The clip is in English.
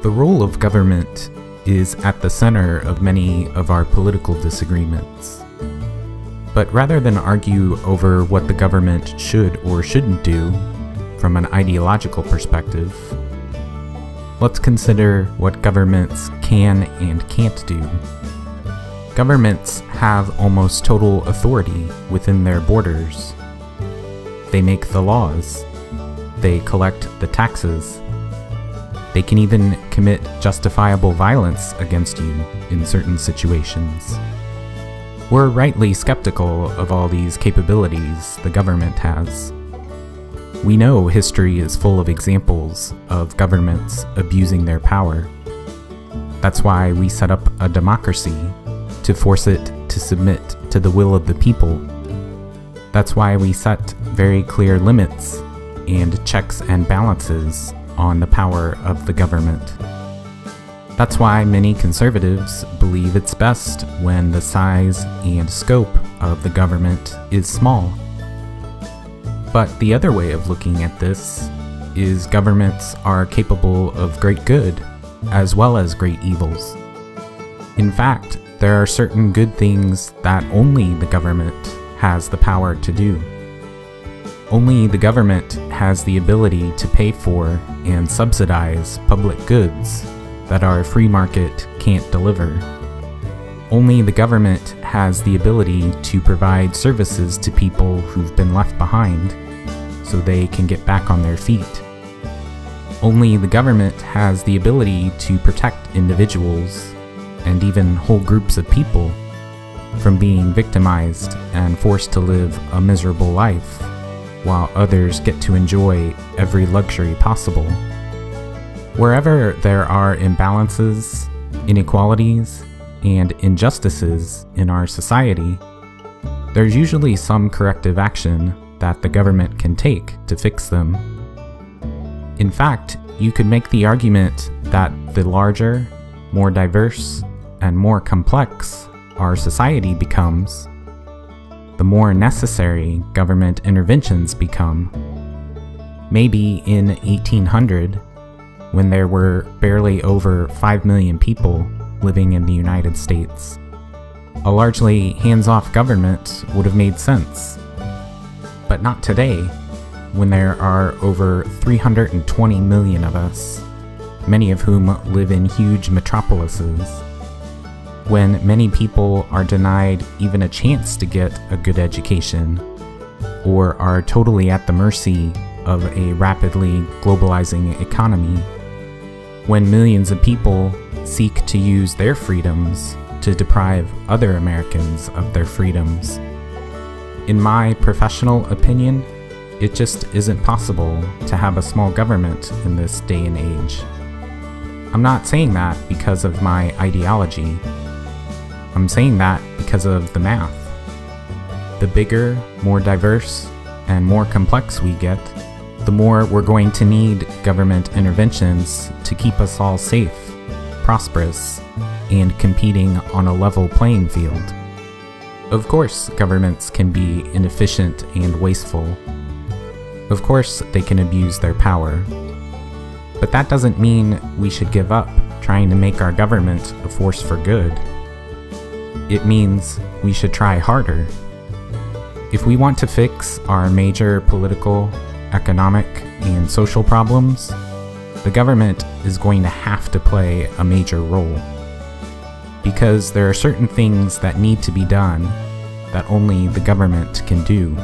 The role of government is at the center of many of our political disagreements. But rather than argue over what the government should or shouldn't do from an ideological perspective, let's consider what governments can and can't do. Governments have almost total authority within their borders. They make the laws. They collect the taxes. They can even commit justifiable violence against you in certain situations. We're rightly skeptical of all these capabilities the government has. We know history is full of examples of governments abusing their power. That's why we set up a democracy, to force it to submit to the will of the people. That's why we set very clear limits and checks and balances on the power of the government. That's why many conservatives believe it's best when the size and scope of the government is small. But the other way of looking at this is governments are capable of great good as well as great evils. In fact, there are certain good things that only the government has the power to do. Only the government has the ability to pay for and subsidize public goods that our free market can't deliver. Only the government has the ability to provide services to people who've been left behind so they can get back on their feet. Only the government has the ability to protect individuals and even whole groups of people from being victimized and forced to live a miserable life, while others get to enjoy every luxury possible. Wherever there are imbalances, inequalities, and injustices in our society, there's usually some corrective action that the government can take to fix them. In fact, you could make the argument that the larger, more diverse, and more complex our society becomes, the more necessary government interventions become. Maybe in 1800, when there were barely over 5 million people living in the United States, a largely hands-off government would have made sense. But not today, when there are over 320 million of us, many of whom live in huge metropolises. When many people are denied even a chance to get a good education, or are totally at the mercy of a rapidly globalizing economy, when millions of people seek to use their freedoms to deprive other Americans of their freedoms. In my professional opinion, it just isn't possible to have a small government in this day and age. I'm not saying that because of my ideology. I'm saying that because of the math. The bigger, more diverse, and more complex we get, the more we're going to need government interventions to keep us all safe, prosperous, and competing on a level playing field. Of course, governments can be inefficient and wasteful. Of course, they can abuse their power. But that doesn't mean we should give up trying to make our government a force for good. It means we should try harder. If we want to fix our major political, economic, and social problems, the government is going to have to play a major role. Because there are certain things that need to be done that only the government can do.